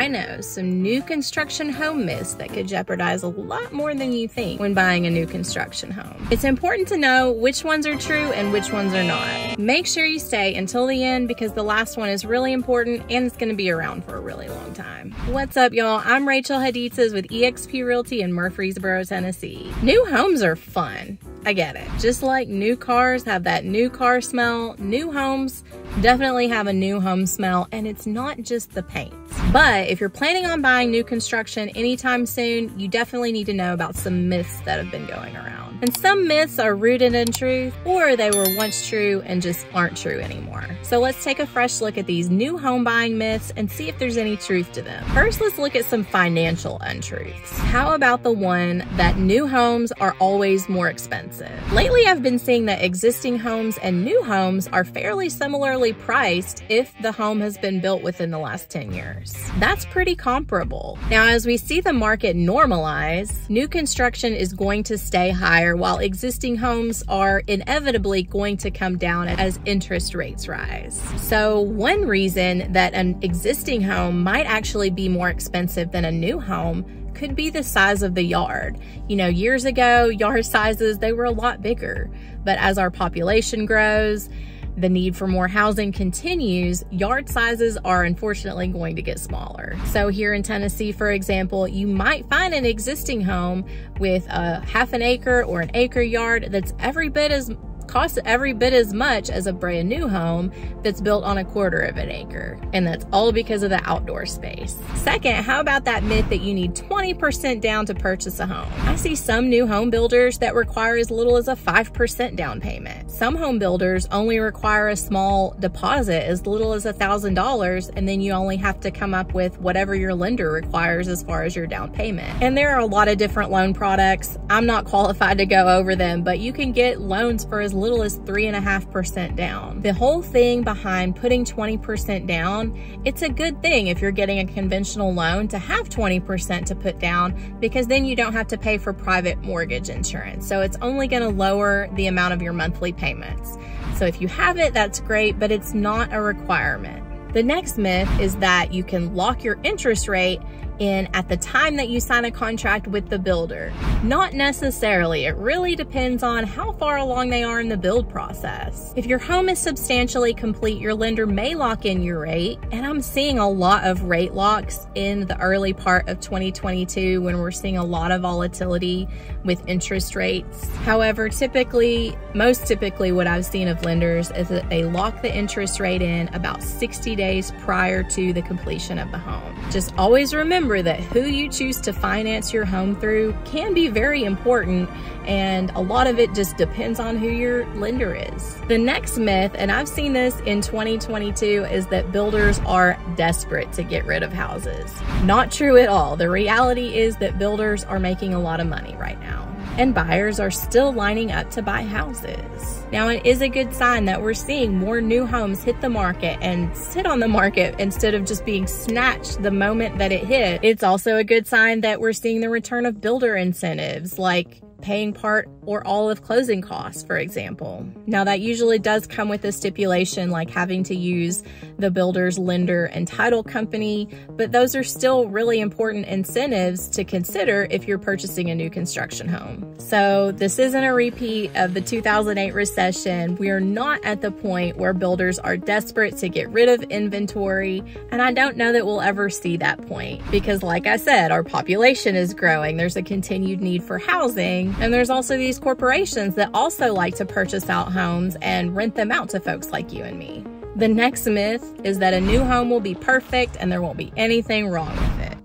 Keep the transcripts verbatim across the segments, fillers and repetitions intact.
dinos, some new construction home myths that could jeopardize a lot more than you think when buying a new construction home. It's important to know which ones are true and which ones are not. Make sure you stay until the end because the last one is really important and it's gonna be around for a really long time. What's up, y'all? I'm Rachael Hadidsaz with E X P Realty in Murfreesboro, Tennessee. New homes are fun. I get it. Just like new cars have that new car smell, new homes definitely have a new home smell, and it's not just the paints. But if you're planning on buying new construction anytime soon, you definitely need to know about some myths that have been going around. And some myths are rooted in truth, or they were once true and just aren't true anymore. So let's take a fresh look at these new home buying myths and see if there's any truth to them. First, let's look at some financial untruths. How about the one that new homes are always more expensive? Lately, I've been seeing that existing homes and new homes are fairly similar priced if the home has been built within the last ten years. That's pretty comparable. Now, as we see the market normalize, new construction is going to stay higher while existing homes are inevitably going to come down as interest rates rise. So one reason that an existing home might actually be more expensive than a new home could be the size of the yard. You know, years ago, yard sizes, they were a lot bigger, but as our population grows, the need for more housing continues, yard sizes are unfortunately going to get smaller. So here in Tennessee, for example, you might find an existing home with a half an acre or an acre yard that's every bit as costs every bit as much as a brand new home that's built on a quarter of an acre. And that's all because of the outdoor space. Second, how about that myth that you need twenty percent down to purchase a home? I see some new home builders that require as little as a five percent down payment. Some home builders only require a small deposit, as little as a thousand dollars, and then you only have to come up with whatever your lender requires as far as your down payment. And there are a lot of different loan products. I'm not qualified to go over them, but you can get loans for as little as three and a half percent down. The whole thing behind putting twenty percent down, it's a good thing if you're getting a conventional loan to have twenty percent to put down, because then you don't have to pay for private mortgage insurance. So it's only going to lower the amount of your monthly payments. So if you have it, that's great, but it's not a requirement. The next myth is that you can lock your interest rate in at the time that you sign a contract with the builder. Not necessarily. It really depends on how far along they are in the build process. If your home is substantially complete, your lender may lock in your rate, and I'm seeing a lot of rate locks in the early part of twenty twenty-two when we're seeing a lot of volatility with interest rates. However, typically, most typically what I've seen of lenders is that they lock the interest rate in about sixty days prior to the completion of the home. Just always remember that who you choose to finance your home through can be very important, and a lot of it just depends on who your lender is. The next myth, and I've seen this in twenty twenty-two, is that builders are desperate to get rid of houses. Not true at all. The reality is that builders are making a lot of money right now, and buyers are still lining up to buy houses. Now, it is a good sign that we're seeing more new homes hit the market and sit on the market instead of just being snatched the moment that it hit. It's also a good sign that we're seeing the return of builder incentives like paying part or all of closing costs, for example. Now, that usually does come with a stipulation like having to use the builder's lender and title company, but those are still really important incentives to consider if you're purchasing a new construction home. So this isn't a repeat of the two thousand eight recession. We are not at the point where builders are desperate to get rid of inventory, and I don't know that we'll ever see that point because, like I said, our population is growing. There's a continued need for housing. And there's also these corporations that also like to purchase out homes and rent them out to folks like you and me. The next myth is that a new home will be perfect and there won't be anything wrong with it.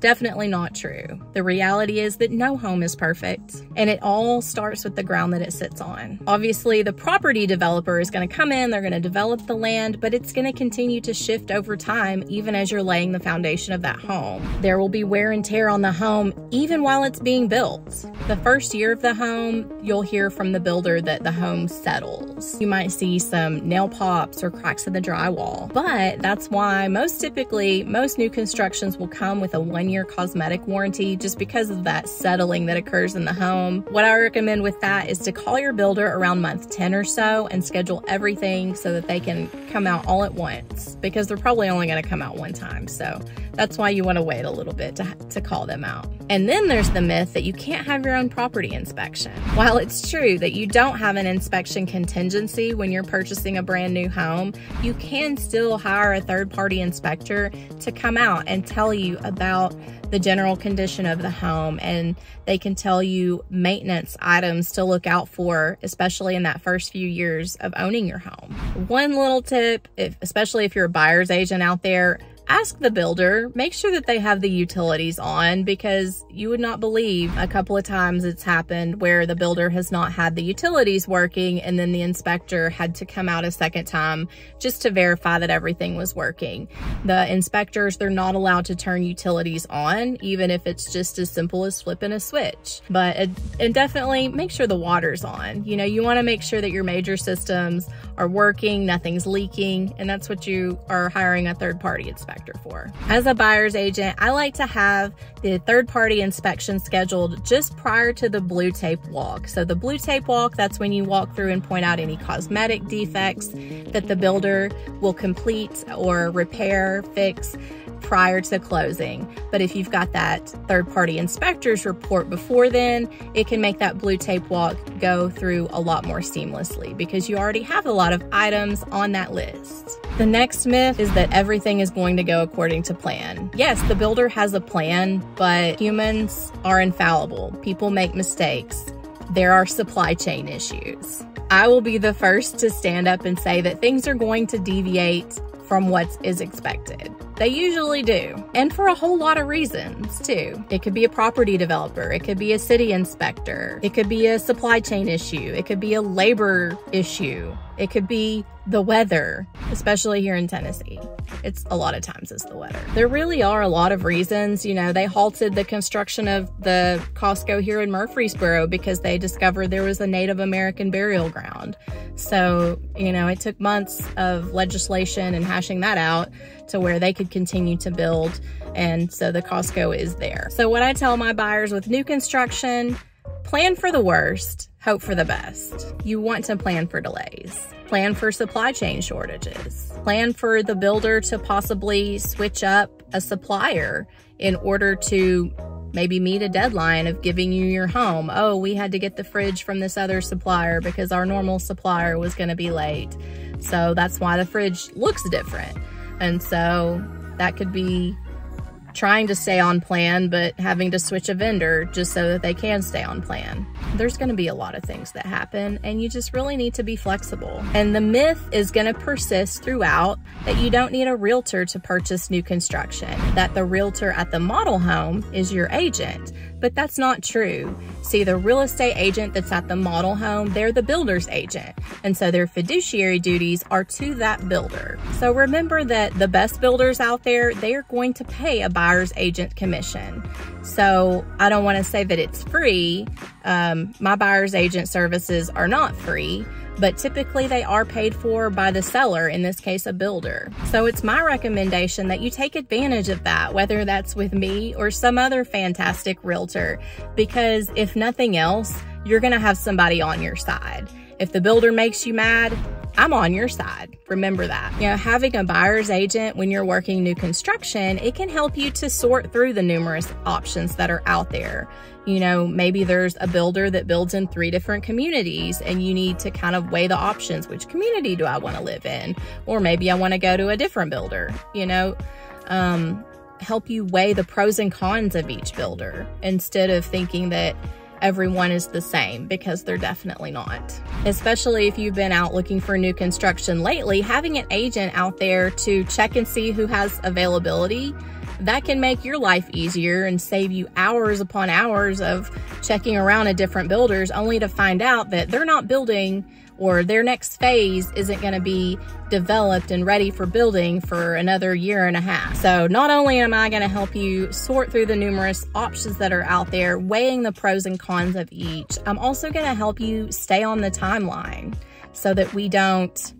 Definitely not true. The reality is that no home is perfect, and it all starts with the ground that it sits on. Obviously, the property developer is going to come in, they're going to develop the land, but it's going to continue to shift over time even as you're laying the foundation of that home. There will be wear and tear on the home even while it's being built. The first year of the home, you'll hear from the builder that the home settles. You might see some nail pops or cracks in the drywall, but that's why most typically, most new constructions will come with a one one year cosmetic warranty just because of that settling that occurs in the home. What I recommend with that is to call your builder around month ten or so and schedule everything so that they can come out all at once, because they're probably only going to come out one time. So that's why you want to wait a little bit to, to call them out. And then there's the myth that you can't have your own property inspection. While it's true that you don't have an inspection contingency when you're purchasing a brand new home, you can still hire a third-party inspector to come out and tell you about the general condition of the home, and they can tell you maintenance items to look out for, especially in that first few years of owning your home. One little tip, if, especially if you're a buyer's agent out there, ask the builder, make sure that they have the utilities on, because you would not believe a couple of times it's happened where the builder has not had the utilities working, and then the inspector had to come out a second time just to verify that everything was working. The inspectors, they're not allowed to turn utilities on, even if it's just as simple as flipping a switch. But, and definitely make sure the water's on. You know, you want to make sure that your major systems are working, nothing's leaking, and that's what you are hiring a third-party inspector for. As a buyer's agent, I like to have the third-party inspection scheduled just prior to the blue tape walk. So the blue tape walk, that's when you walk through and point out any cosmetic defects that the builder will complete or repair, fix prior to closing. But if you've got that third-party inspector's report before then, it can make that blue tape walk go through a lot more seamlessly because you already have a lot of items on that list. The next myth is that everything is going to go according to plan. Yes, the builder has a plan, but humans are infallible. People make mistakes. There are supply chain issues. I will be the first to stand up and say that things are going to deviate from what is expected. They usually do, and for a whole lot of reasons too. It could be a property developer, it could be a city inspector, it could be a supply chain issue, it could be a labor issue, it could be the weather, especially here in Tennessee. It's a lot of times it's the weather. There really are a lot of reasons. You know, they halted the construction of the Costco here in Murfreesboro because they discovered there was a Native American burial ground. So, you know, it took months of legislation and hashing that out to where they could continue to build, and so the Costco is there. So what I tell my buyers with new construction, plan for the worst, hope for the best. You want to plan for delays, plan for supply chain shortages, plan for the builder to possibly switch up a supplier in order to maybe meet a deadline of giving you your home. Oh, we had to get the fridge from this other supplier because our normal supplier was going to be late. So that's why the fridge looks different. And so that could be trying to stay on plan, but having to switch a vendor just so that they can stay on plan. There's going to be a lot of things that happen, and you just really need to be flexible. And the myth is going to persist throughout that you don't need a realtor to purchase new construction, that the realtor at the model home is your agent. But that's not true. See, the real estate agent that's at the model home, they're the builder's agent. And so their fiduciary duties are to that builder. So remember that the best builders out there, they are going to pay a buyer's agent commission. So I don't want to say that it's free. Um, my buyer's agent services are not free, but typically they are paid for by the seller, in this case a builder. So it's my recommendation that you take advantage of that, whether that's with me or some other fantastic realtor, because if nothing else, you're gonna have somebody on your side. If the builder makes you mad, I'm on your side. Remember that. You know, having a buyer's agent when you're working new construction, it can help you to sort through the numerous options that are out there. You know, maybe there's a builder that builds in three different communities and you need to kind of weigh the options. Which community do I want to live in? Or maybe I want to go to a different builder, you know, um, help you weigh the pros and cons of each builder instead of thinking that everyone is the same, because they're definitely not. Especially if you've been out looking for new construction lately, having an agent out there to check and see who has availability, that can make your life easier and save you hours upon hours of checking around at different builders only to find out that they're not building, or their next phase isn't going to be developed and ready for building for another year and a half. So not only am I going to help you sort through the numerous options that are out there, weighing the pros and cons of each, I'm also going to help you stay on the timeline so that we don't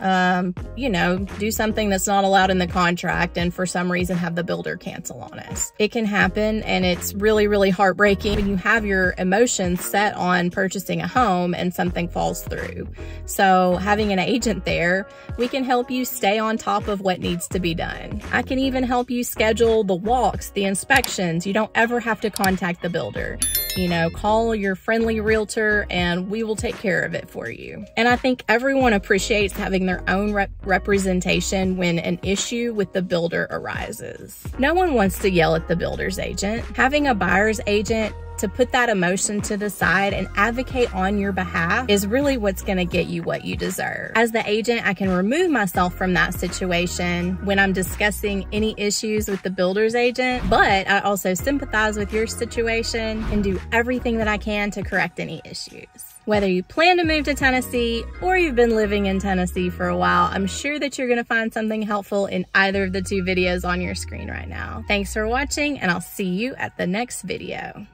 um, you know, do something that's not allowed in the contract and for some reason have the builder cancel on us. It can happen, and it's really, really heartbreaking when you have your emotions set on purchasing a home and something falls through. So having an agent there, we can help you stay on top of what needs to be done. I can even help you schedule the walks, the inspections. You don't ever have to contact the builder. You know, call your friendly realtor and we will take care of it for you. And I think everyone appreciates having their own rep representation when an issue with the builder arises. No one wants to yell at the builder's agent. Having a buyer's agent to put that emotion to the side and advocate on your behalf is really what's gonna get you what you deserve. As the agent, I can remove myself from that situation when I'm discussing any issues with the builder's agent, but I also sympathize with your situation and do everything that I can to correct any issues. Whether you plan to move to Tennessee or you've been living in Tennessee for a while, I'm sure that you're gonna find something helpful in either of the two videos on your screen right now. Thanks for watching, and I'll see you at the next video.